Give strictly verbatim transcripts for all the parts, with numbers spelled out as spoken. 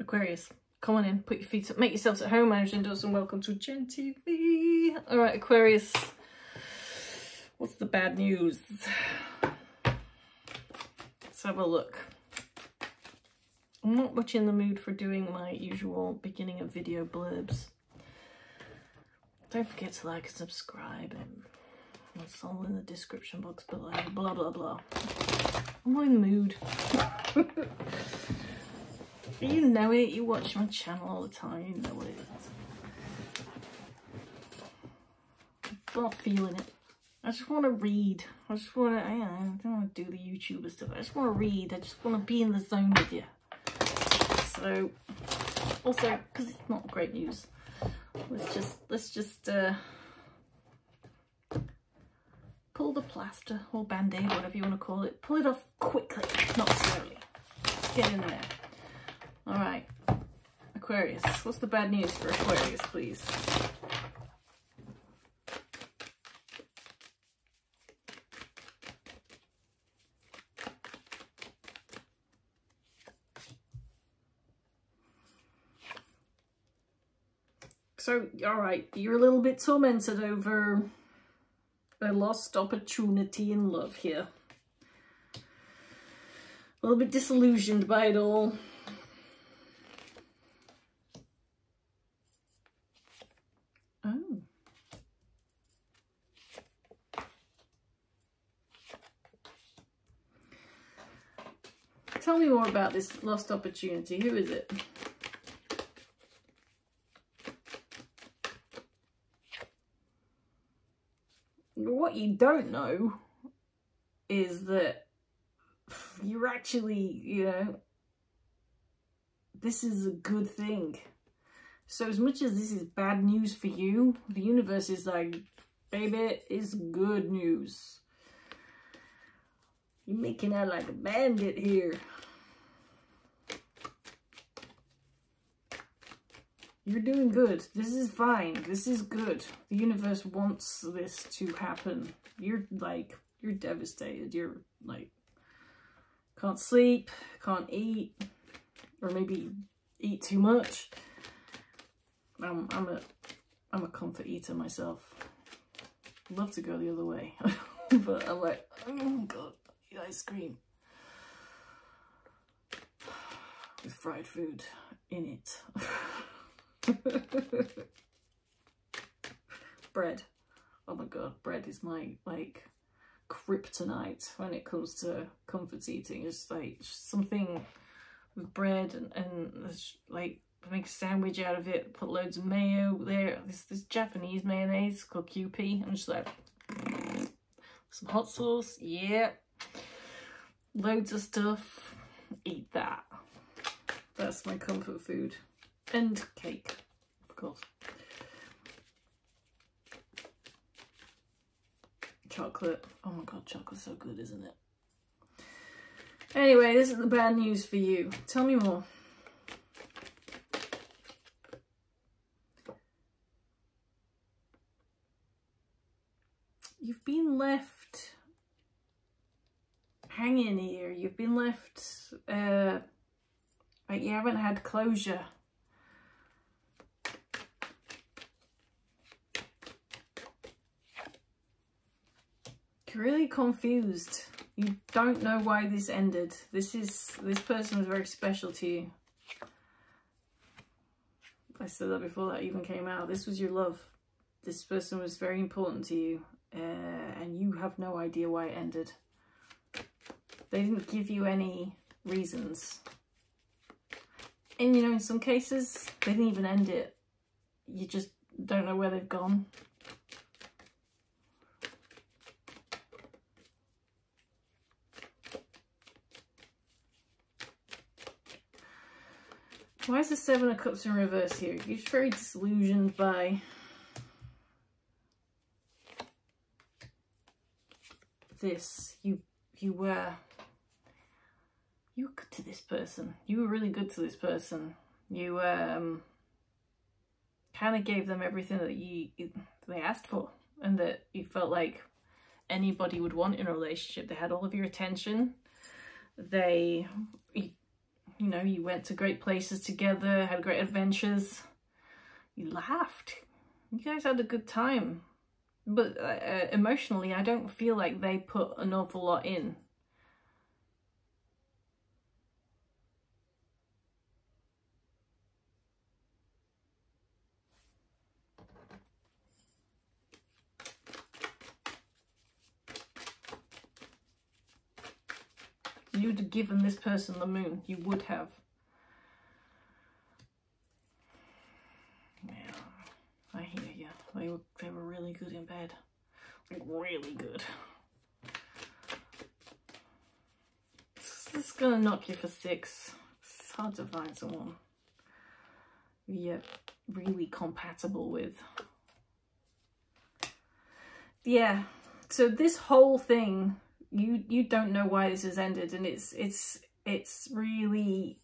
Aquarius, come on in, put your feet up, make yourselves at home. I'm Jen Dawson, welcome to Jen T V. All right, Aquarius, what's the bad news? Let's have a look. I'm not much in the mood for doing my usual beginning of video blurbs. Don't forget to like and subscribe, and that's all in the description box below. Blah, blah, blah. I'm not in the mood. You know it, you watch my channel all the time, you know it. I'm not feeling it. I just want to read. I just want to, I don't want to do the YouTuber stuff. I just want to read. I just want to be in the zone with you. So, also, because it's not great news, let's just, let's just uh, pull the plaster or band-aid, whatever you want to call it. Pull it off quickly, not slowly. Get in there. All right, Aquarius, what's the bad news for Aquarius, please? So, all right, you're a little bit tormented over a lost opportunity in love here. A little bit disillusioned by it all. Oh. Tell me more about this lost opportunity. Who is it? What you don't know is that you're actually, you know, this is a good thing. So as much as this is bad news for you, the universe is like, baby, it's good news. You're making out like a bandit here. You're doing good. This is fine. This is good. The universe wants this to happen. You're like, you're devastated. You're like, can't sleep, can't eat, or maybe eat too much. Um, I'm a, I'm a comfort eater myself. Love to go the other way, but I'm like, oh god, I eat ice cream with fried food in it. Bread. Oh my god, bread is my like kryptonite when it comes to comfort eating. It's like something with bread and, and like make a sandwich out of it, put loads of mayo there. This this Japanese mayonnaise called Q P. I'm just like some hot sauce, yeah. Loads of stuff. Eat that. That's my comfort food. And cake, of course. Chocolate. Oh my god, chocolate's so good, isn't it? Anyway, this is the bad news for you. Tell me more. You've been left hanging here. You've been left... Uh, like you haven't had closure. Really confused. You don't know why this ended. This is this person was very special to you. I said that before that even came out. This was your love. This person was very important to you, uh, and you have no idea why it ended. They didn't give you any reasons, and you know, in some cases they didn't even end it. You just don't know where they've gone. Why is the Seven of Cups in reverse here? You're just very disillusioned by this. You you were you were good to this person. You were really good to this person. You um kind of gave them everything that you they asked for, and that you felt like anybody would want in a relationship. They had all of your attention. They. You, you know, you went to great places together, had great adventures, you laughed, you guys had a good time. But uh, emotionally, I don't feel like they put an awful lot in. You'd have given this person the moon. You would have. Yeah, I hear you. They were, they were really good in bed. Like, really good. This is gonna knock you for six. It's hard to find someone you're really compatible with. Yeah, so this whole thing... You you don't know why this has ended, and it's it's it's really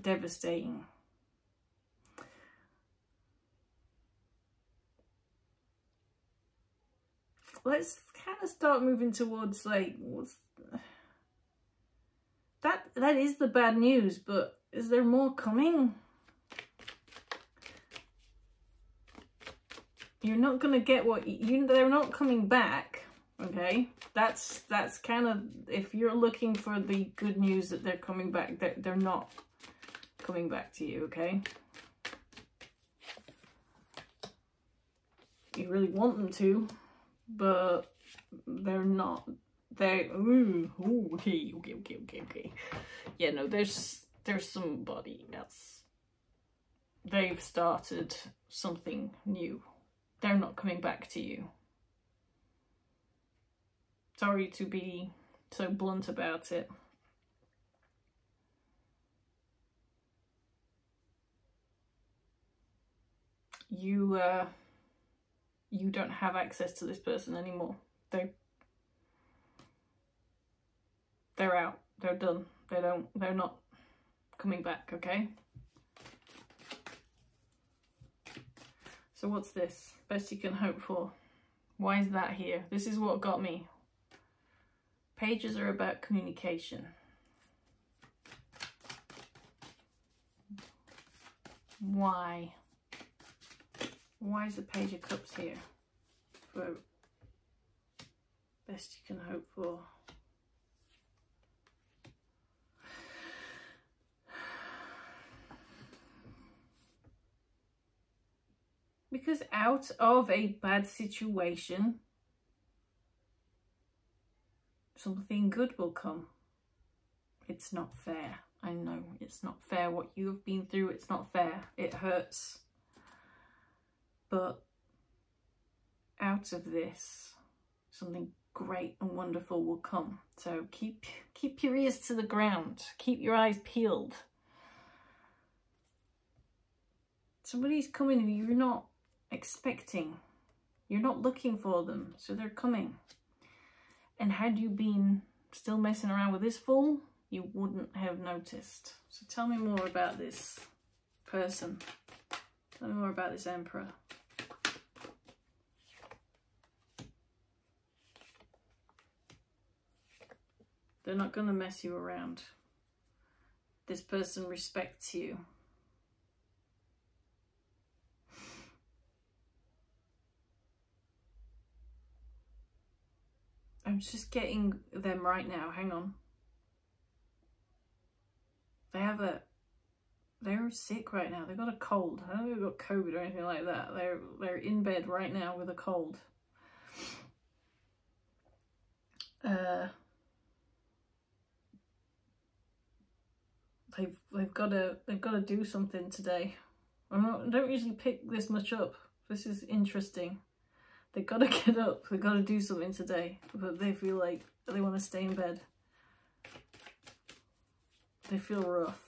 devastating. Let's kind of start moving towards like what's that that is the bad news, but is there more coming? You're not gonna get what you they're not coming back. Okay, that's that's kind of, if you're looking for the good news that they're coming back, they're, they're not coming back to you, okay? You really want them to, but they're not, they ooh, ooh, okay, okay, okay, okay, okay. Yeah, no, there's, there's somebody else. They've started something new. They're not coming back to you. Sorry to be so blunt about it. You, uh, you don't have access to this person anymore. They, they're out. They're done. They don't. They're not coming back. Okay. So what's this? Best you can hope for. Why is that here? This is what got me. Pages are about communication. Why? Why is the Page of Cups here? For best you can hope for. Because out of a bad situation, something good will come. It's not fair. I know it's not fair what you have been through. It's not fair. It hurts. But out of this, something great and wonderful will come. So keep keep your ears to the ground. Keep your eyes peeled. Somebody's coming who you're not expecting. You're not looking for them, so they're coming. And had you been still messing around with this fool, you wouldn't have noticed. So tell me more about this person. Tell me more about this Emperor. They're not going to mess you around. This person respects you. I'm just getting them right now. Hang on. They have a... They're sick right now. They've got a cold. I don't think they've got COVID or anything like that. They're, they're in bed right now with a cold. Uh, they've they've got to they've got to do something today. I'm not, I don't usually pick this much up. This is interesting. They've got to get up, they've got to do something today, but they feel like they want to stay in bed. They feel rough.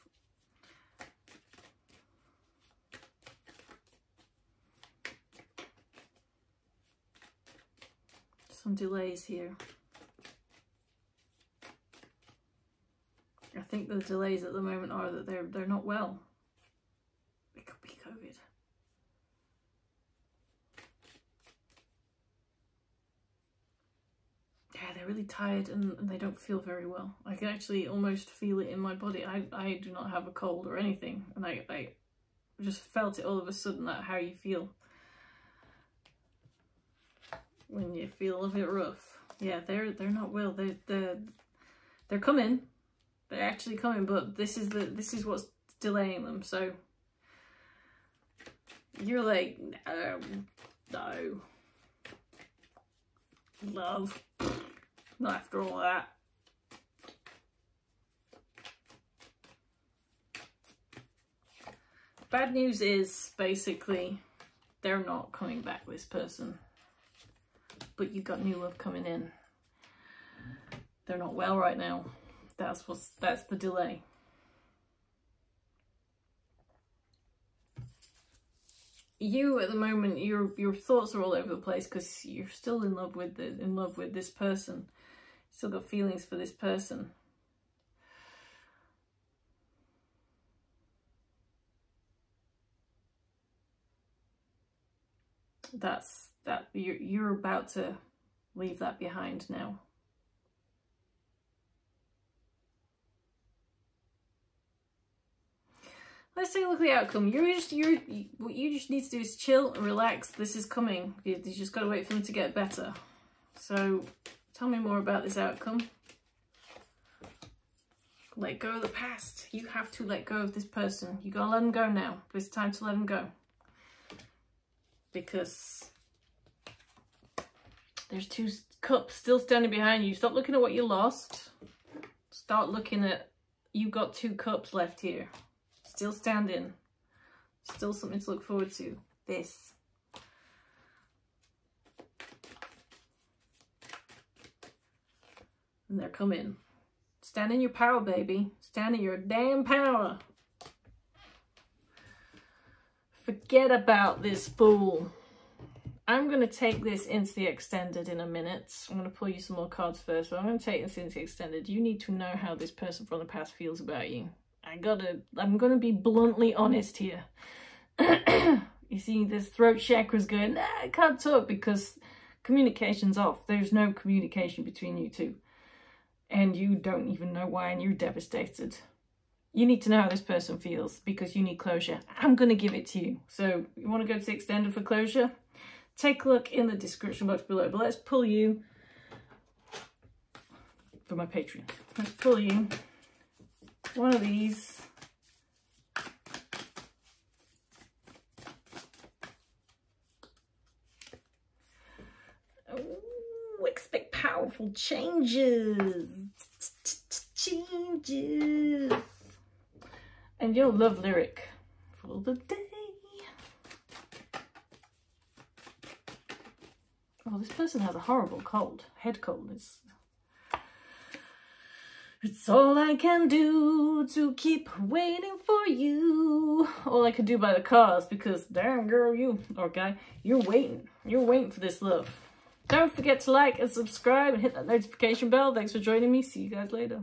Some delays here. I think the delays at the moment are that they're, they're not well. It could be COVID. yeah, they're really tired and, and they don't feel very well. I can actually almost feel it in my body. I, I do not have a cold or anything, and I, I just felt it all of a sudden, that how you feel when you feel a bit rough. Yeah, they're they're not well. They're they're they're coming. They're actually coming, but this is the this is what's delaying them. So you're like, no, no, love, not after all that. Bad news is basically they're not coming back, this person. But you've got new love coming in. They're not well right now. That's what's, that's the delay. You at the moment, your your thoughts are all over the place because you're still in love with the, in love with this person. Still got feelings for this person. That's that you're you're about to leave that behind now. Let's take a look at the outcome. You're just you're what you just need to do is chill and relax. This is coming. You, you just got to wait for them to get better. So tell me more about this outcome. Let go of the past. You have to let go of this person. You gotta let them go now. It's time to let them go. Because there's two cups still standing behind you. Stop looking at what you lost. Start looking at, you've got two cups left here. Still standing. Still something to look forward to. This. And they're coming. Stand in your power, baby. Stand in your damn power. Forget about this fool. I'm going to take this into the extended in a minute. I'm going to pull you some more cards first, but I'm going to take this into the extended. You need to know how this person from the past feels about you. I gotta, I'm going to be bluntly honest here. You see, this throat chakra's going, nah, I can't talk because communication's off. There's no communication between you two. And you don't even know why, and you're devastated. You need to know how this person feels because you need closure. I'm going to give it to you. So you want to go to the extended for closure? Take a look in the description box below. But let's pull you for my Patreon. Let's pull you one of these. Oh, expect powerful changes. Changes. And your love lyric for the day. Oh, this person has a horrible cold. Head cold. It's, it's all I can do to keep waiting for you. All I can do by the cards, because damn girl, you, or guy, you're waiting. You're waiting for this love. Don't forget to like and subscribe and hit that notification bell. Thanks for joining me. See you guys later.